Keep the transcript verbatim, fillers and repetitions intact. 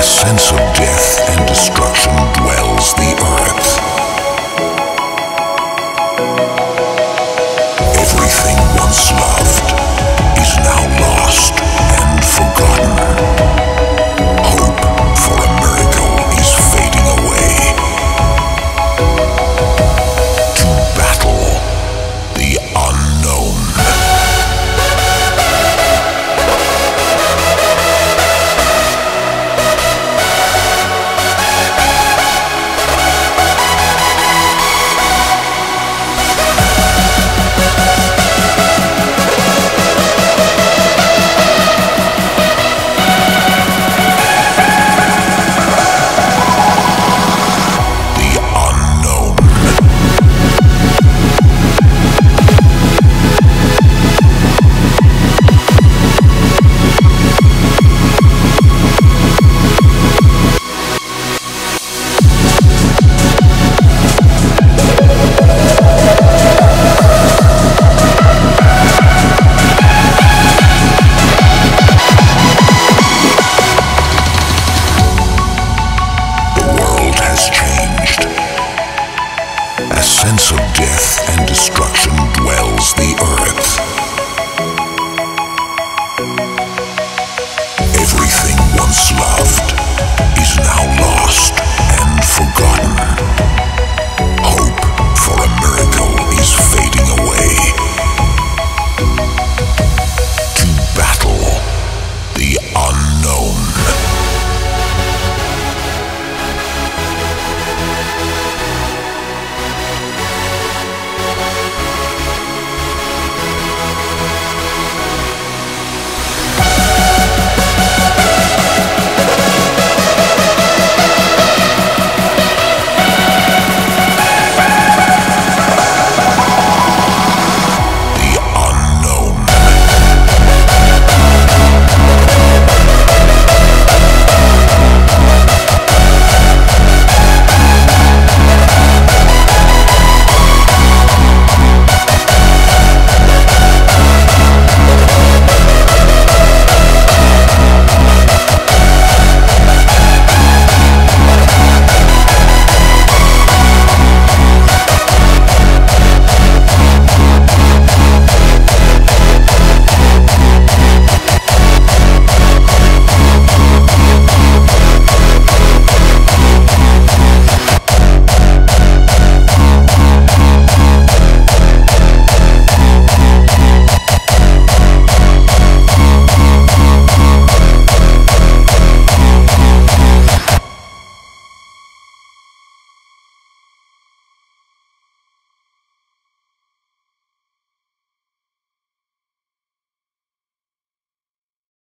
a sense of death and destruction dwells the earth.